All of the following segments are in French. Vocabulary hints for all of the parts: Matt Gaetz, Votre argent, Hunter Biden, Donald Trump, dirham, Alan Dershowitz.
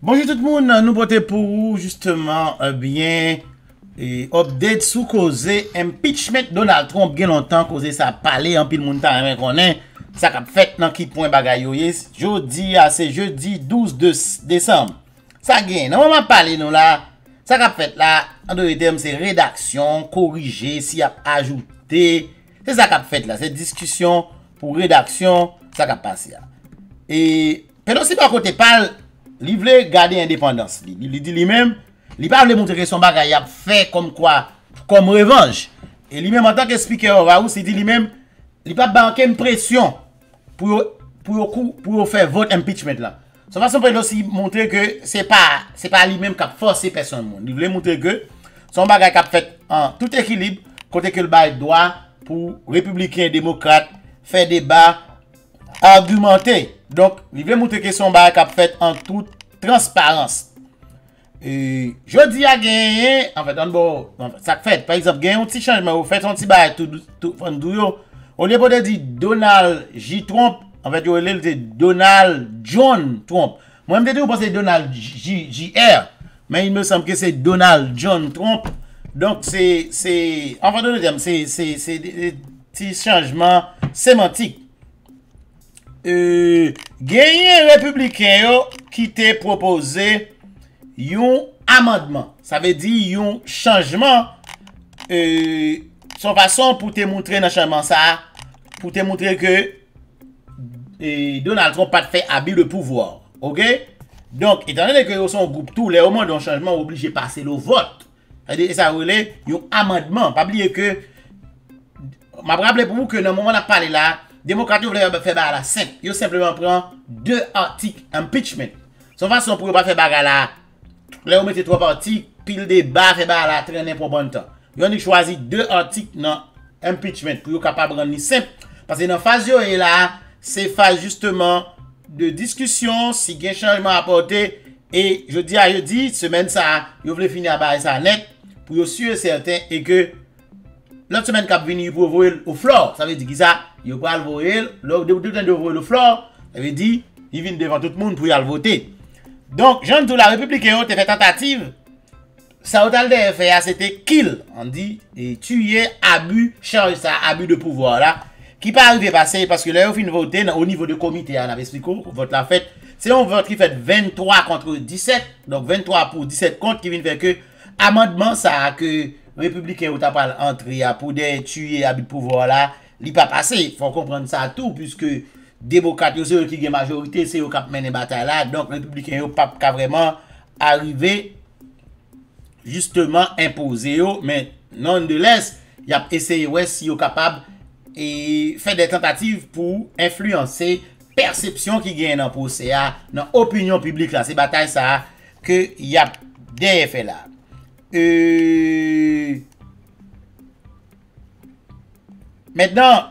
Bonjour tout le monde, nous portons pour vous justement bien update sous cause impeachment Donald Trump. Bien longtemps causé ça parler en pile monde ta connaît ça qu'a fait dans qui point bagay yo jeudi à c'est jeudi 12 décembre. Ça gagne dans moment parler nous là ça qu'a fait là en deux termes c'est rédaction corriger s'il y a ajouté. C'est ça qu'a fait là, c'est discussion pour rédaction ça qu'a passé. Et pendant si pas côté parle il voulait garder indépendance. Il dit lui-même, il pas voulait montrer son bagage a fait comme quoi, comme revanche. Et lui-même en tant que speaker, il dit lui-même, il pas banquer une pression pour faire vote impeachment là. Ça façon pour aussi montrer que c'est pas lui-même qui a forcé personne. Il voulait montrer que son bagage a fait en tout équilibre côté que le bail droit pour républicains démocrates faire débat argumenté. Donc, il veut montrer que son bac a fait en toute transparence. Et jeudi a gagné, en fait, ça fait, par exemple, gagné un petit changement, vous faites un petit bac tout au lieu de dire Donald J. Trump, en fait, vous dit Donald John Trump. Moi, je me dis, vous pensez Donald J.R., mais il me semble que c'est Donald John Trump. Donc, c'est, en fait, c'est des petits changements sémantiques. Gagné républicain qui t'a proposé un amendement. Ça veut dire un changement. Son façon pour te montrer dans changement ça, pour te montrer que Donald Trump n'a pas fait habile de pouvoir. Ok? Donc, étant donné que son groupe tous les moments d'un changement obligé de passer le vote. Et ça relève un amendement. Pas oublier que, je rappelle pour vous que dans le moment où on a parlé là, démocrates vous voulez faire bagarre simple. Ils simplement prennent deux articles impeachment. Son façon pour pas faire bagarre là. Là vous mettez trois articles, pile débat faire bagarre là traîner pour bon temps. Ils ont choisi deux articles dans impeachment pour être capable de rendre simple parce que dans phase yo là, c'est phase justement de discussion si gain changement apporté et jeudi semaine ça, ils voulez finir à bagarre ça net pour être sûr certain et que l'autre semaine qui vient pour voyer au flore, ça veut dire que ça, il va le voyer, de voyer au flore, ça veut dire il vient devant tout le monde pour y aller voter. Donc, Jean de la République a fait tentative, ça a été fait, c'était kill, on dit, et tuer, abus, charge ça, abus de pouvoir là, qui pas arrivé passer parce que là, il fin voter au niveau du comité, on avait expliqué, vote la fête, c'est un vote qui fait 23 contre 17, donc 23 pour 17 contre qui vient faire que, amendement ça, que, républicain ou t'as pas l'entrée pour des tuer habit pouvoir là, il pas passé. Faut comprendre ça tout puisque démocrate c'est eux qui gagne majorité, c'est eux qui mène bataille là. Donc républicain ou pas vraiment arriver justement imposer eux, mais non de l'est, il a essayé ouais si eux capable et faire des tentatives pour influencer perception qui gagne dans procès dans opinion publique là, c'est bataille ça que il a bien fait là. Maintenant,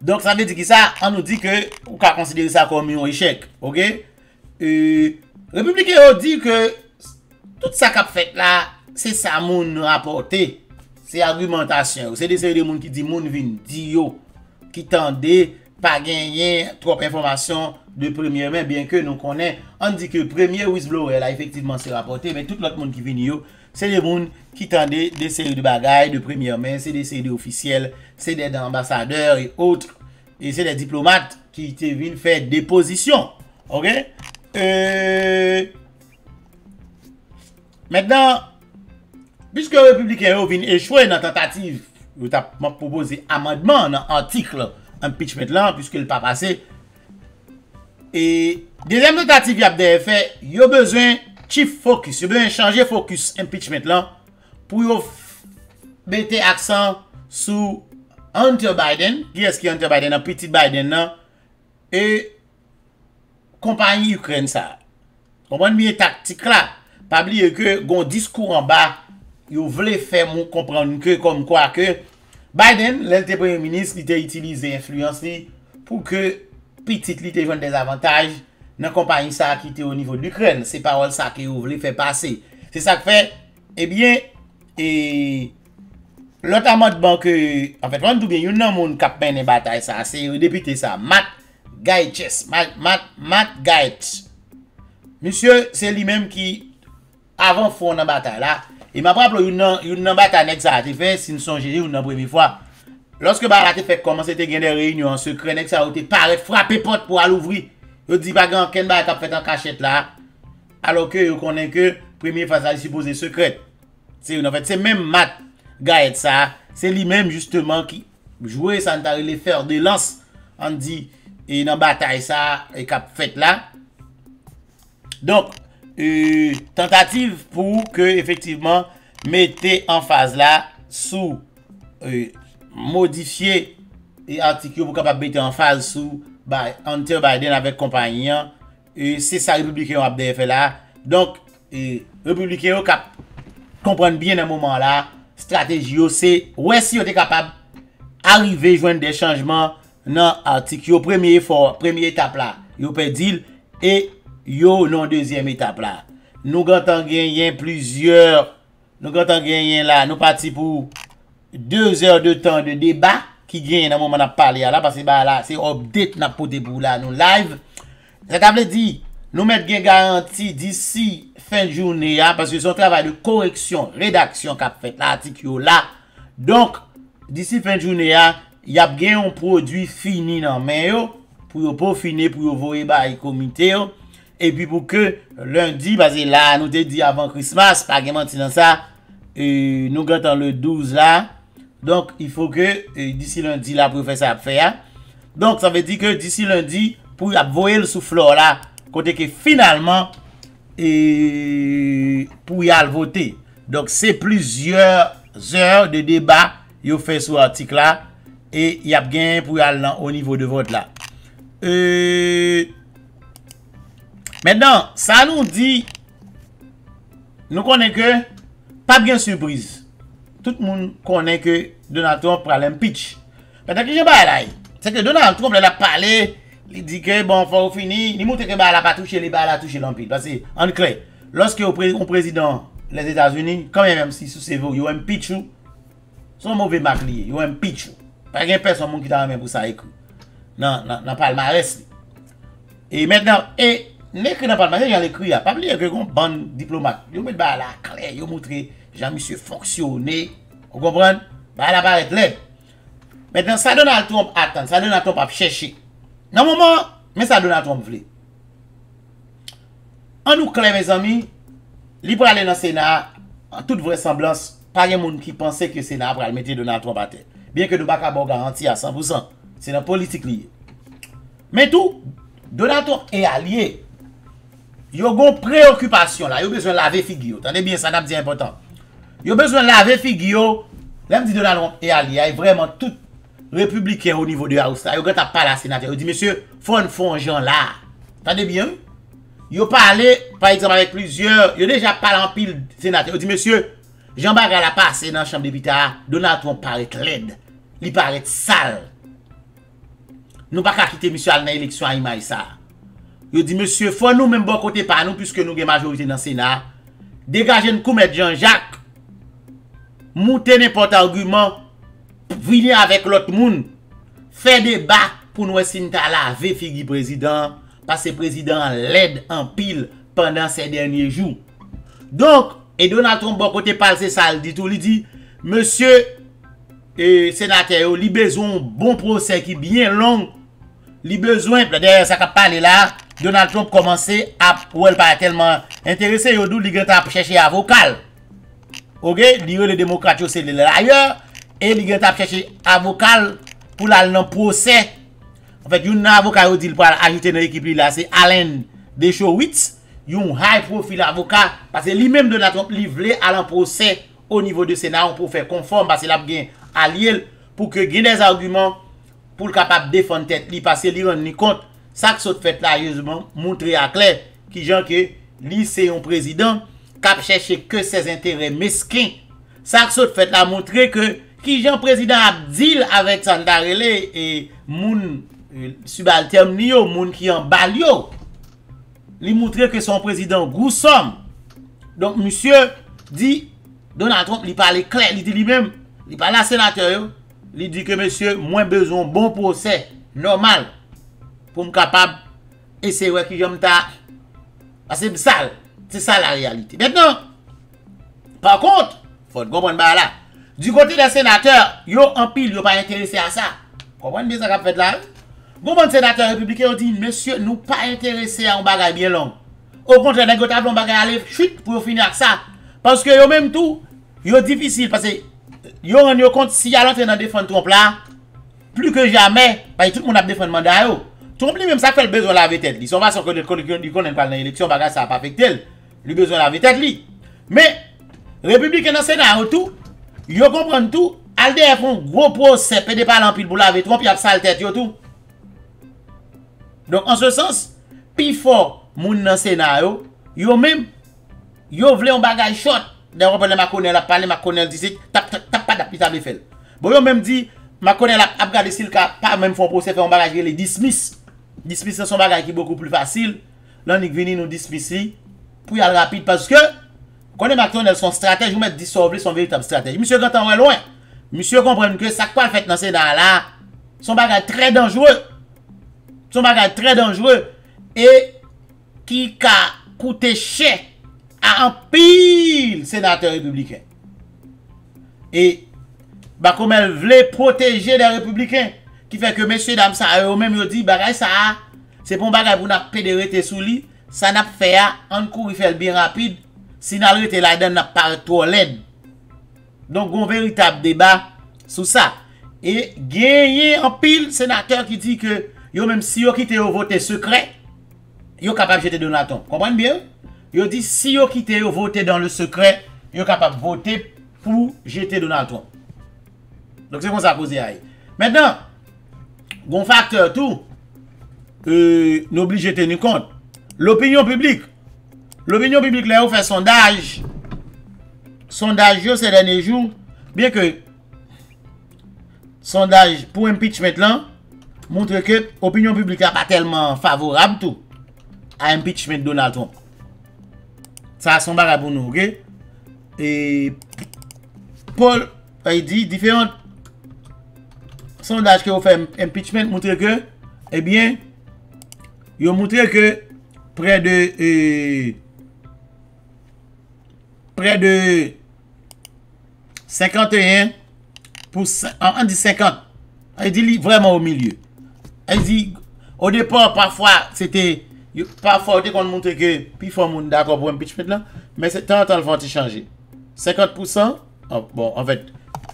donc ça veut dire que ça, on nous dit que on peut considérer ça comme un échec, ok? Républicains dit que tout ça qu'a fait là, c'est ça mon rapporté, c'est argumentation, c'est des séries de monde qui dit mon vin dit yo, qui tendait pas gagner trop d'informations de première main, bien que nous connaissons, on dit que le premier whistleblower là effectivement c'est rapporté, mais tout l'autre monde qui vient yo, c'est des monde qui tendait des séries de bagailles de première main, c'est des séries officiels, c'est des ambassadeurs et autres, et c'est des diplomates qui te viennent faire des positions. Ok? Maintenant, puisque les républicains viennent échouer dans la tentative, vous avez proposé amendement dans l'article impeachment là, puisque le pas passé. Et deuxième tentative y a des effets, y a besoin chief focus, y a besoin changer focus impeachment là pour mettre accent sur Hunter Biden, qui est-ce qui Hunter Biden, un petit Biden là et compagnie Ukraine ça. Comprenez bien tactique là, pas oublier que gon discours en bas, yo voulait faire mon comprendre que comme quoi que Biden, l'était premier ministre, il a utilisé influence pour que petite li te joindre des avantages dans compagnie ça qui était au niveau de l'Ukraine, c'est parole ça que vous voulez faire passer. C'est ça que fait eh bien et l'autre amendement que en fait on tout bien il y a un monde qui mène les batailles ça, c'est le député ça Matt Gaetz. Monsieur, c'est lui-même qui, avant fond dans la bataille là, il m'a rappelé une bataille que ça a été fait, si nous sommes gérés une première fois. Lorsque la bataille fait commencer, il y a des réunions en secret, ça a été paraît frapper porte pour aller ouvrir. Il dit pas grand quel bataille fait en cachette là, alors que il connaît que première phase a supposé secrète. C'est en fait c'est même Matt Gaetz ça, c'est lui-même justement qui jouait sans les fers de lance on dit et dans bataille ça et cap fait là. Donc, tentative pour que, effectivement, mettez en phase là, sous, modifier et articuler pour capable mettre en phase sous Hunter Biden avec compagnie. C'est ça, républicain a fait là. Donc, républicain cap comprendre bien à un moment là, stratégie, c'est, ouais, si on est capable d'arriver à joindre des changements dans l'article, premier effort, première étape là, on peut dire, et yo non deuxième étape là nous gantons gagner plusieurs nous gantons gagner là nous parti pour 2 heures de temps de débat qui gagne dans moment n'a parler là parce que bah là c'est update n'a pour debout là nous live ça veut dire nous mettre gain garantie d'ici fin de journée là, parce que son travail de correction rédaction qu'a fait l'article là donc d'ici fin de journée là il y a gain un produit fini dans main yo pour peaufiner pour voyer ba comité yo. Et puis pour que lundi, parce que là, nous te dit avant Christmas, pas de mentir dans ça, nous gantons le 12 là. Donc, il faut que d'ici lundi, là, pour faire ça, faire. Donc, ça veut dire que d'ici lundi, pour avoir le souffle là, côté que finalement, pour y aller voter. Donc, c'est plusieurs heures de débat, il fait sur l'article là, et il y a gain pour y aller au niveau de vote là. Maintenant, ça nous dit, nous connaissons que, pas bien surprise. Tout le monde connaît que Donald Trump prend l'impeach. Maintenant, que je parle, c'est que Donald Trump, il a parlé, il dit que, bon, il faut finir, il montre que bah, il n'a pas touché, il a touché l'empile. Parce que, en clair, lorsque on président les États-Unis, quand même si sous ses vous, il y a un pitch, son mauvais marque, il y a un pitch. Pas de personne qui t'a même pour ça écrit. Non, non, non, pas le palmarès. Et maintenant, l'écrit dans le palmarès, il y a l'écrit. Pas oublier que les bande diplomate. Ils mettent la clé, ils montrent Jean-Monsieur fonctionner. Vous comprenez? La barre est là. Maintenant, ça Donald Trump attend, ça Donald Trump a cherché. Dans le moment, mais ça Donald Trump voulait. En nous clé, mes amis, il peut aller dans le Sénat, en toute vraisemblance, pas de monde qui pensait que le Sénat va mettre Donald Trump à terre. Bien que nous ne pouvons pas garantir à 100%. C'est dans la politique liée. Mais tout, Donald Trump est allié. Ils ont une préoccupation là, ils ont besoin de laver figure. Attendez bien, ça n'a pas dit important. Ils ont besoin de laver figure. Là, dit Donald Trump et Ali, vraiment tout républicain au niveau de la House. Ils ont parlé à la sénateur. Ils ont dit, monsieur, font un genre là. Attendez bien. Ils ont parlé, par exemple, avec plusieurs. Ils ont déjà parlé en pile sénateur. Ils ont dit, monsieur, Jean-Barral a passé dans la chambre des députés. Donald Trump paraît laide. Il paraît sale. Nous ne pouvons pas quitter monsieur dans l'élection à Imaïsa. Il dit, monsieur, faut nous même bon côté par nous, puisque nous avons majorité dans le Sénat. Dégagez nous mettre Jean-Jacques. Montez n'importe argument. Venez avec l'autre monde. Faites débat pour nous essayer de laver figure président. Parce que le président l'aide en pile pendant ces derniers jours. Donc, et Donald Trump bon côté par c'est ça, il dit tout. Il dit, monsieur, sénateur, il a besoin d'un bon procès qui est bien long. Il a besoin, d'ailleurs, ça a parlé là. Donald Trump commençait à, ou elle pas tellement intéressé, il a cherché un avocat. Ok, les démocrates, c'est l'ailleurs, et il a cherché un avocat pour le procès. En fait, il y a un avocat qui a ajouté dans l'équipe là, c'est Alan Dershowitz. Il y a un high profile avocat, parce que lui-même Donald Trump, il voulait aller en procès au niveau du Sénat pour faire conforme, parce qu'il a bien allié pour que il y ait des arguments pour le capable de défendre tête, parce que il rend compte. Ça que saute fait là, montrer à clair qui gens que lui c'est un président qui cherche que ses intérêts mesquins. Ça que saute fait là, montrer que qui gens président a deal avec Sandarele et moun subalterne yo, moun qui en bal yo. Lui montrer que son président gros somme. Donc monsieur dit Donald Trump lui parle clair, il dit lui-même, il parle à sénateur, il dit que monsieur moins besoin bon procès normal. Pour me capable, et c'est vrai que j'aime ta C'est ça la réalité. Maintenant, par contre, il faut comprendre là. Du côté des sénateurs, ils ont en pile, ils n'ont pas intéressé à ça. Comprenez bien ça qu'a fait là. Les sénateurs républicains ont dit, monsieur, nous pas intéressés à un bagage bien long. Au contraire, les gars ont un bagage à aller chute pour finir avec ça. Parce que eux-mêmes tout, ils sont difficiles. Parce que ils ont rendu compte, si ils sont dans défendre Trump là, plus que jamais, parce que tout le monde a défendu le mandat. Trump lui-même, ça fait le besoin de laver tête. Ils sont pas sur que le connaît pas dans l'élection, bagage ça n'a pas affecté. Le besoin de laver tête. Mais, les républicains dans le Sénat, tout, ils comprennent tout. Aldé font gros procès, PD pas l'empile pour laver Trump, ils ont sale tête, yo tout. Donc, en ce sens, plus fort, moun nan Sénat, yo même, yo vle un bagage short. D'ailleurs, ma connaît la parler, ma connaît dit, tap pas d'appui, tap fait. Bon, yo même dit, ma connaît la abgade si le cas, pas même font procès, fait un bagage, les dismiss. Dismiss, c'est son bagage qui est beaucoup plus facile. L'on vini nous dismiss, pour y aller rapide, parce que, connaît ma connaît son stratège, vous mettez dissolver son véritable stratège. Monsieur Gantan est loin. Monsieur comprend que ça quoi le fait dans Sénat là, son bagage très dangereux. Son bagage très dangereux et qui a coûté cher à un pile sénateur républicain. Et bah comme elle voulait protéger les républicains, qui fait que messieurs dames ça eux-mêmes ils disent bagage ça c'est pour bagage pour n'a pédérer sous lui, ça n'a fait en cours il fait bien rapide, si n'a arrêté la donne n'a pas trop laide. Donc un véritable débat sur ça et gagner en pile sénateur qui dit que yo même si yo quitte yo voter secret, yo capable jeter Donald Trump. Comprenez bien? Yo dit si yo quitte yo voter dans le secret, yo capable voter pour jeter Donald Trump. Donc c'est comme ça posé aïe. Maintenant, bon facteur tout n'oblige de tenir compte. L'opinion publique. L'opinion publique là on fait sondage. Sondage yo ces derniers jours, bien que sondage pour impeachment là montre que l'opinion publique n'est pas tellement favorable tout à impeachment de Donald Trump. Ça a son barre pour nous, ok? Et Paul a dit différents sondages que vous faites impeachment montre que, eh bien, ils ont montré que près de 51%, on dit 50%, il dit vraiment au milieu. Elle dit, au départ, parfois, on montre que, puis faut monde d'accord pour impeachment là, mais c'est temps le vent est changé. 50%, oh, bon, en fait,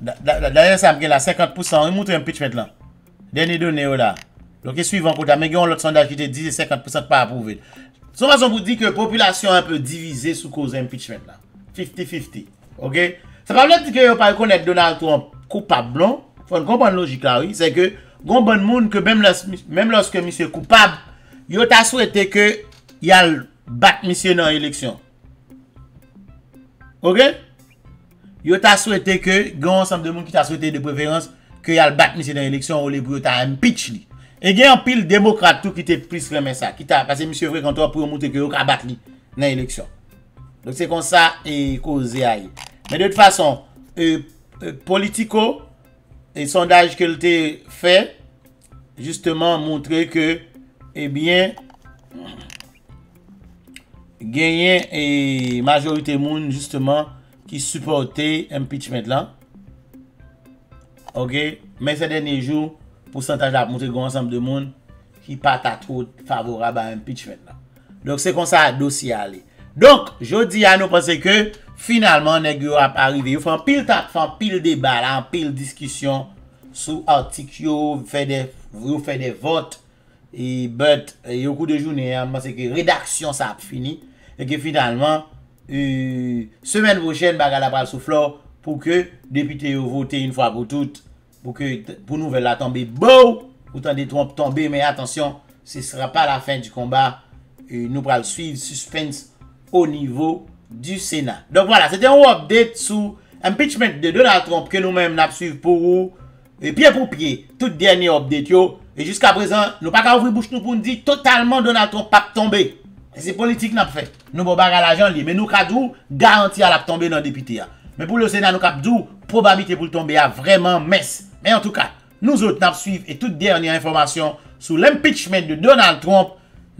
d'ailleurs, ça me dit là, 50%, on montre impeachment là. Dernier donné là. Donc, le suivant, on a l'autre sondage qui te dit 50% pas approuvé. C'est une façon pour dire que la population est un peu divisée sous cause impeachment là. 50-50. Ok? Ça ne veut pas dire que vous ne reconnaissez pas Donald Trump coupable blanc. Il faut comprendre la logique là, oui. C'est que, bon bon monde que même lorsque monsieur coupable, il a souhaité que il a battre monsieur dans l'élection. OK? Il a souhaité que grand ensemble de monde qui t'a souhaité de préférence que il a battre monsieur dans l'élection au lieu pour t'a impeach lui. Et il y a un pile démocrate tout qui t'a plus remet ça, qui t'a passé monsieur vrai quand toi pour montrer que il a battre lui dans l'élection. Donc c'est comme ça et causé aille. Mais de toute façon, politico et sondage qu'elle t'a fait justement montrer que eh bien gagné et majorité monde justement qui supportait impeachment là. OK, mais ces derniers jours pourcentage a montré grand ensemble de monde qui pas trop favorable à impeachment là. Donc c'est comme ça dossier aller. Donc je dis à nous penser que finalement, nèg yo a arrivé. Yo fè un pile tap, fè un pile débat, un pile discussion sous article yo, fait des votes et but au cours de journée, c'est que rédaction ça a fini et que finalement semaine prochaine baga la pral sou flor pour que député yo vote une fois pour toutes pour que pour nouvelle la tomber beau ou tant des trompes tomber mais attention, ce sera pas la fin du combat. Nous pral suivre suspense au niveau du Sénat. Donc voilà, c'était un update sur l'impeachment de Donald Trump que nous-mêmes nous suivons pour vous, et pied pour pied, tout dernier update. Yo. Et jusqu'à présent, nous pas qu'à ouvrir bouche nous pour nous dire totalement Donald Trump pas tombé. C'est politique n'a fait. Nous ne pas l'argent lié, mais nous avons garanti à la tomber dans le député. Mais pour le Sénat, nous avons probabilité pour le tomber à vraiment mince. Mais en tout cas, nous autres nous suivons et toute dernière information sur l'impeachment de Donald Trump.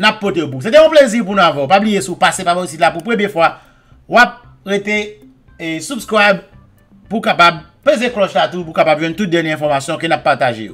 n'a pas de bout. C'était un plaisir pour nous avoir. Pas oublier si vous passez par votre site là pour la première fois. Ou arrêtez et subscribe pour capable peser cloche là tout pour capable de toutes les dernières informations que nous avons partagées.